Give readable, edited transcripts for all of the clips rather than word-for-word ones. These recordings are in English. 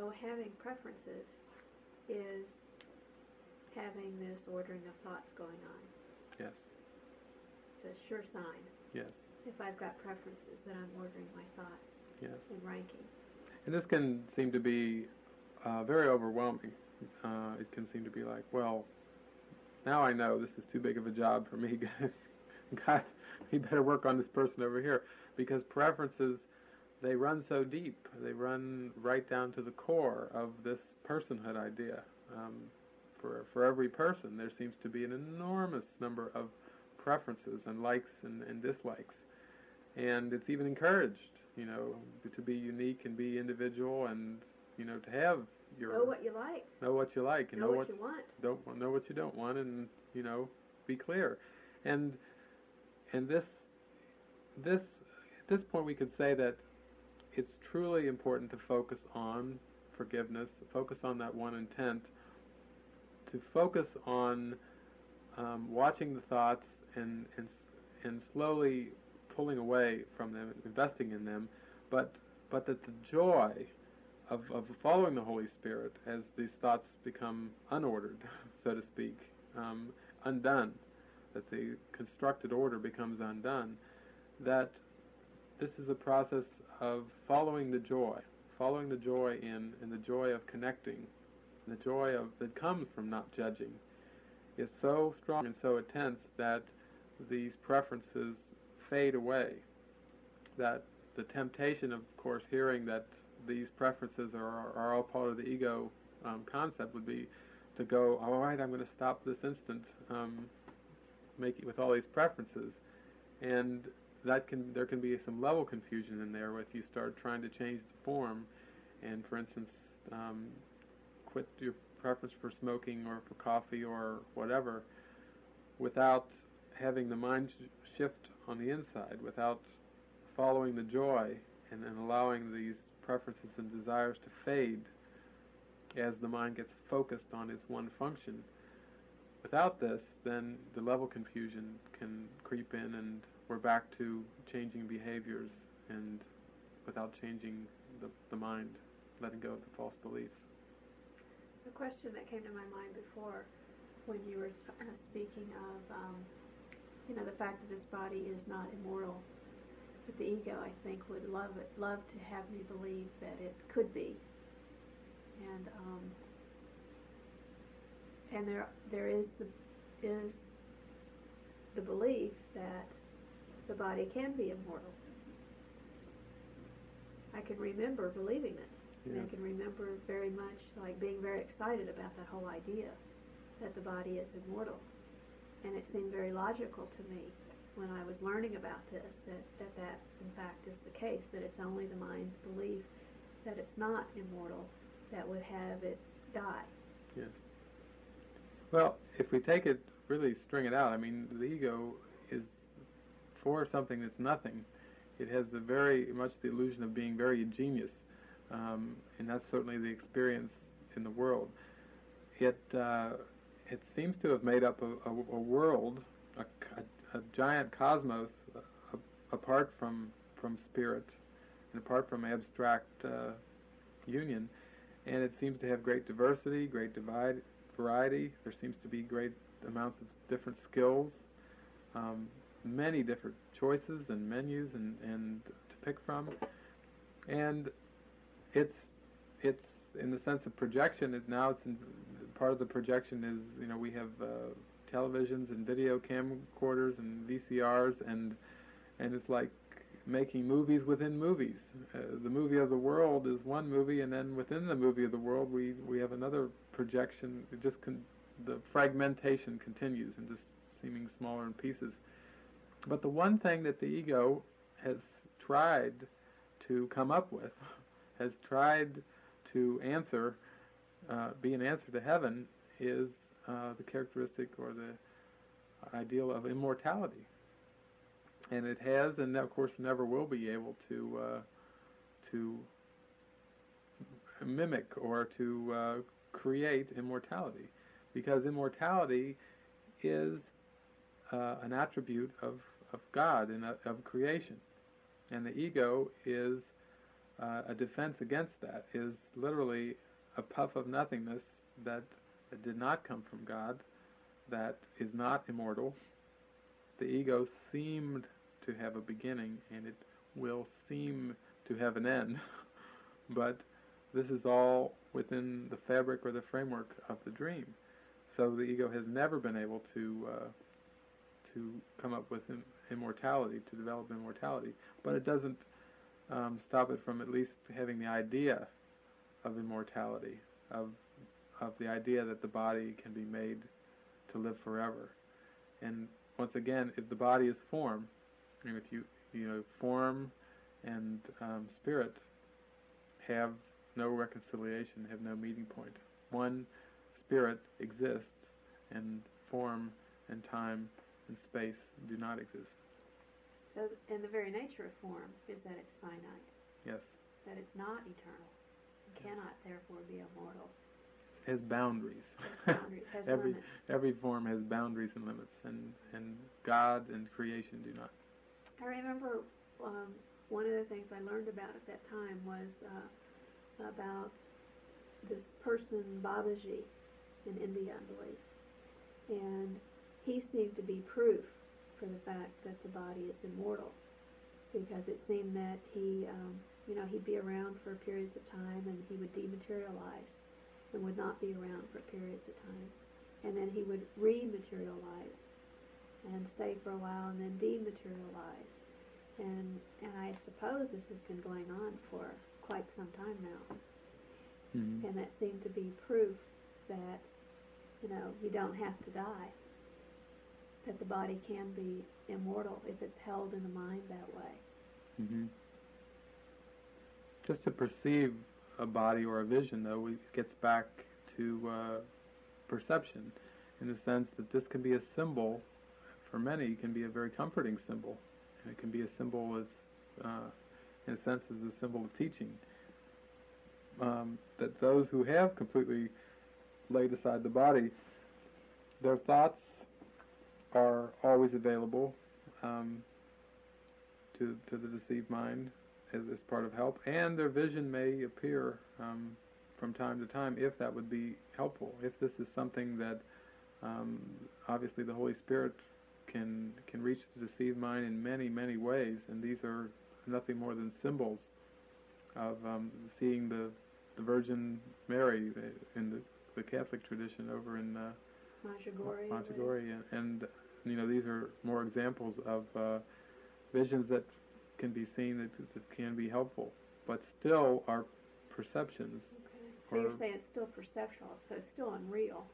So having preferences is having this ordering of thoughts going on. Yes. It's a sure sign. Yes. If I've got preferences, then I'm ordering my thoughts. Yes. And ranking. And this can seem to be very overwhelming. It can seem to be like, well, now I know this is too big of a job for me, guys. God, you better work on this person over here. Because preferences, they run so deep. They run right down to the core of this personhood idea. For every person, there seems to be an enormous number of preferences and likes and dislikes. And it's even encouraged, you know, to be unique and be individual and, you know, to have your... Know what you like. Know what you like. And know what you want. Don't know what you don't want and, you know, be clear. And this at this point we could say that it's truly important to focus on forgiveness, focus on that one intent, to focus on watching the thoughts and slowly pulling away from them, investing in them, but that the joy of following the Holy Spirit as these thoughts become unordered, so to speak, undone, that the constructed order becomes undone, that this is a process of following the joy in, and the joy of connecting, the joy of that comes from not judging, is so strong and so intense that these preferences fade away, that the temptation, of course, hearing that these preferences are all part of the ego concept would be to go, all right, I'm going to stop this instant, make it with all these preferences, and there can be some level confusion in there if you start trying to change the form, and for instance, quit your preference for smoking or for coffee or whatever, without having the mind shift on the inside, without following the joy and allowing these preferences and desires to fade as the mind gets focused on its one function. Without this, then the level confusion can creep in and we're back to changing behaviors and without changing the mind, letting go of the false beliefs. The question that came to my mind before when you were speaking of you know, the fact that this body is not immortal, but the ego, I think, would love to have me believe that it could be, and there is the belief that the body can be immortal. I can remember believing this. Yes. And I can remember very much like being very excited about that whole idea that the body is immortal. And it seemed very logical to me when I was learning about this, that in fact is the case, that it's only the mind's belief that it's not immortal that would have it die. Yes. Well, if we take it, really string it out, I mean, the ego is for something that's nothing. It has the very much the illusion of being very ingenious, and that's certainly the experience in the world. It seems to have made up a world, a giant cosmos, apart from spirit and apart from abstract union, and it seems to have great diversity, great variety. There seems to be great amounts of different skills, many different choices and menus and to pick from, and it's in the sense of projection. Part of the projection is, you know, we have televisions and video camcorders and VCRs, and it's like making movies within movies. The movie of the world is one movie, and then within the movie of the world we have another projection. It just the fragmentation continues in just seeming smaller in pieces. But the one thing that the ego has tried to come up with, has tried to answer, be an answer to heaven, is the characteristic or the ideal of immortality. And it has, and of course never will be able to mimic or to create immortality, because immortality is an attribute of God and of creation, and the ego is a defense against that is literally a puff of nothingness that did not come from God, that is not immortal. The ego seemed to have a beginning, and it will seem to have an end, but this is all within the fabric or the framework of the dream. So the ego has never been able to come up with immortality, to develop immortality, but it doesn't stop it from at least having the idea of immortality, of the idea that the body can be made to live forever. And once again, if the body is form, and if you know form and spirit have no reconciliation, have no meeting point. One spirit exists, and form and time and space do not exist. So, and the very nature of form is that it's finite. Yes. That it's not eternal. It cannot, therefore, be immortal. It has boundaries. Has every form has boundaries and limits, and God and creation do not. I remember one of the things I learned about at that time was about this person, Babaji, in India, I believe. And he seemed to be proof for the fact that the body is immortal, because it seemed that he, he'd be around for periods of time and he would dematerialize and would not be around for periods of time. And then he would rematerialize and stay for a while and then dematerialize. And I suppose this has been going on for quite some time now. Mm-hmm. And that seemed to be proof that, you don't have to die, that the body can be immortal if it's held in the mind that way. Mm-hmm. Just to perceive a body or a vision, though, it gets back to perception, in the sense that this can be a symbol. For many, it can be a very comforting symbol. And it can be a symbol as, in a sense, as a symbol of teaching. That those who have completely laid aside the body, their thoughts are always available to the deceived mind as part of help, and their vision may appear from time to time, if that would be helpful. If this is something that obviously the Holy Spirit can reach the deceived mind in many, many ways, and these are nothing more than symbols of seeing the Virgin Mary in the Catholic tradition over in Medjugorje, and these are more examples of visions that can be seen that can be helpful, but still are perceptions. Okay. So you're saying it's still perceptual, so it's still unreal.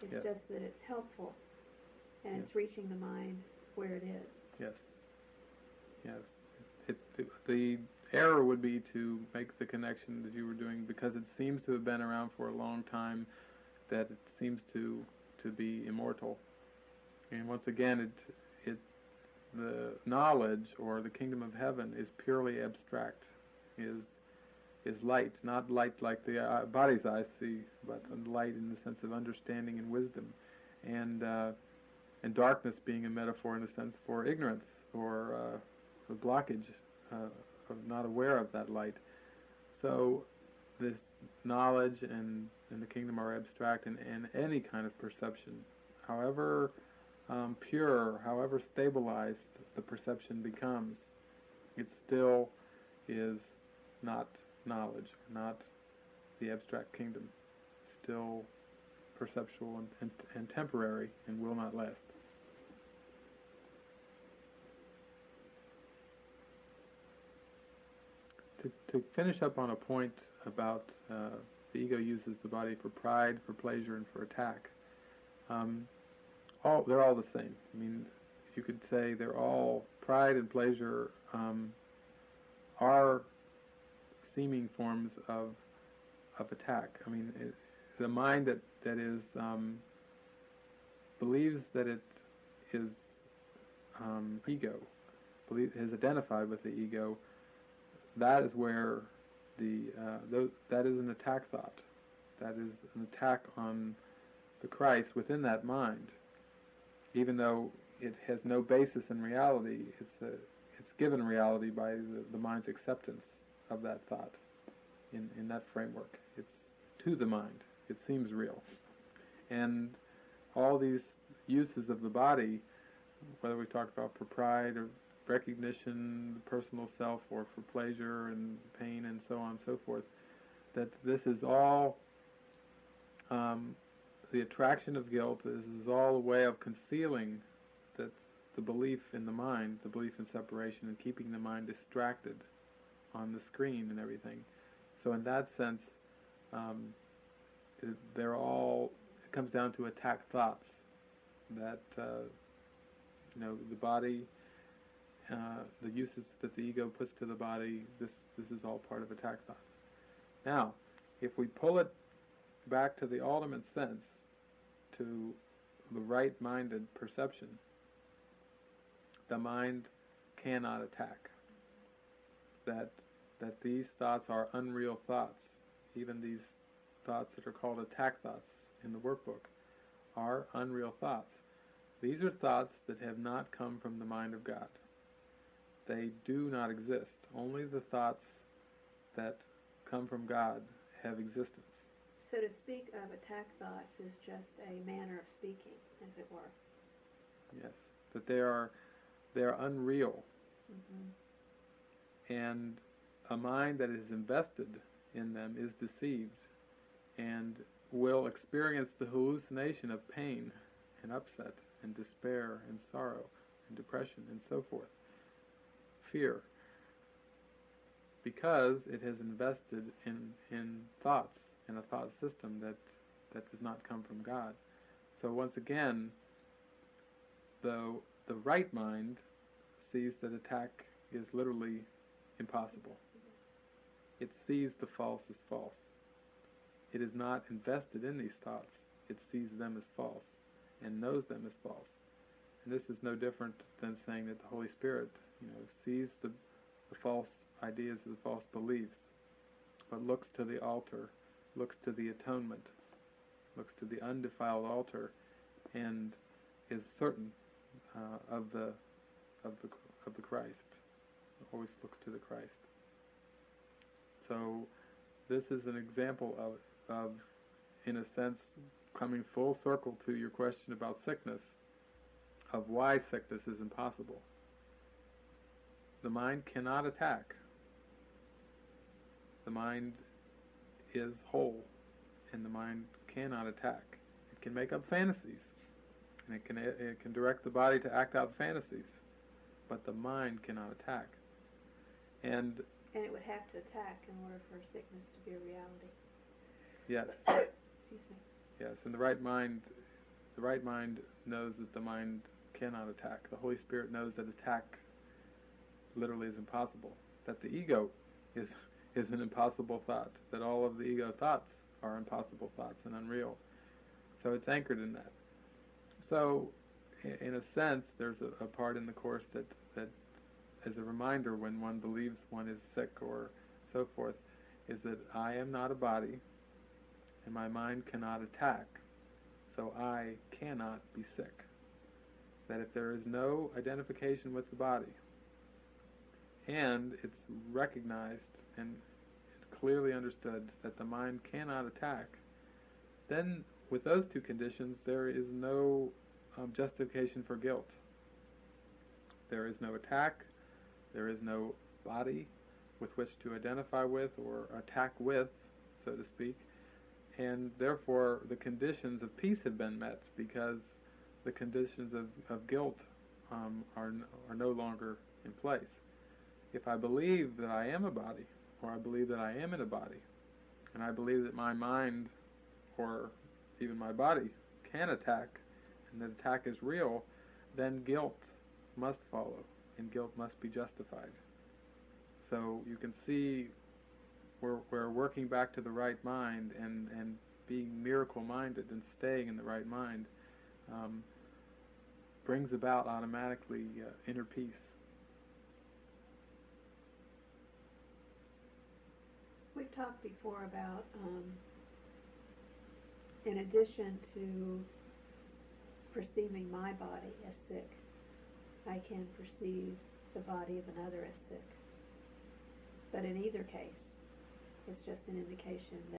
It's just that it's helpful, and it's reaching the mind where it is. Yes. Yes. The error would be to make the connection that you were doing, because it seems to have been around for a long time, that it seems to be immortal. And once again, the knowledge or the kingdom of heaven is purely abstract, is light, not light like the body's eyes see, but light in the sense of understanding and wisdom. And darkness being a metaphor, in a sense, for ignorance or a blockage of not aware of that light. So this knowledge and the kingdom are abstract, and any kind of perception, however pure, however stabilized the perception becomes, it still is not knowledge, not the abstract kingdom, still perceptual and temporary, and will not last. To finish up on a point about the ego uses the body for pride, for pleasure, and for attack, they're all the same. I mean, you could say they're all pride and pleasure are seeming forms of attack. I mean, the mind that is believes that it is ego, is identified with the ego. That is where that is an attack thought. That is an attack on the Christ within that mind, even though it has no basis in reality. It's given reality by the mind's acceptance of that thought in that framework. It's to the mind. It seems real. And all these uses of the body, whether we talk about for pride or recognition, the personal self, or for pleasure and pain and so on and so forth, that this is all the attraction of guilt, this is all a way of concealing that the belief in the mind, the belief in separation, and keeping the mind distracted on the screen and everything. So in that sense, it comes down to attack thoughts, that the body, the uses that the ego puts to the body, this is all part of attack thoughts. Now, if we pull it back to the ultimate sense, to the right-minded perception, the mind cannot attack. That these thoughts are unreal thoughts, even these thoughts that are called attack thoughts in the workbook, are unreal thoughts. These are thoughts that have not come from the mind of God. They do not exist. Only the thoughts that come from God have existence. So to speak of attack thoughts is just a manner of speaking, as it were. Yes, that they are unreal. Mm-hmm. And a mind that is invested in them is deceived and will experience the hallucination of pain and upset and despair and sorrow and depression and so forth, fear, because it has invested in thoughts, in a thought system that does not come from God. So once again, though the right mind sees that attack is literally impossible. It sees the false as false. It is not invested in these thoughts. It sees them as false and knows them as false. And this is no different than saying that the Holy Spirit, sees the false ideas, the false beliefs, but looks to the altar, looks to the atonement, looks to the undefiled altar, and is certain of the Christ. Always looks to the Christ. So this is an example of, in a sense, coming full circle to your question about sickness, of why sickness is impossible. The mind cannot attack. The mind is whole, and the mind cannot attack. It can make up fantasies, and it can direct the body to act out fantasies, but the mind cannot attack. And it would have to attack in order for sickness to be a reality. Yes. Excuse me. Yes, and the right mind knows that the mind cannot attack. The Holy Spirit knows that attack literally is impossible, that the ego is an impossible thought, that all of the ego thoughts are impossible thoughts and unreal. So it's anchored in that. So, in a sense, there's a part in the Course that is a reminder when one believes one is sick or so forth, is that I am not a body, and my mind cannot attack, so I cannot be sick. That if there is no identification with the body, and it's recognized and clearly understood that the mind cannot attack, then with those two conditions there is no justification for guilt. There is no attack, there is no body with which to identify with or attack with, so to speak, and therefore the conditions of peace have been met, because the conditions of guilt are no longer in place. If I believe that I am a body, or I believe that I am in a body, and I believe that my mind, or even my body, can attack, and that attack is real, then guilt must follow, and guilt must be justified. So you can see we're working back to the right mind, and being miracle-minded and staying in the right mind brings about automatically inner peace. We've talked before about, in addition to perceiving my body as sick, I can perceive the body of another as sick. But in either case, it's just an indication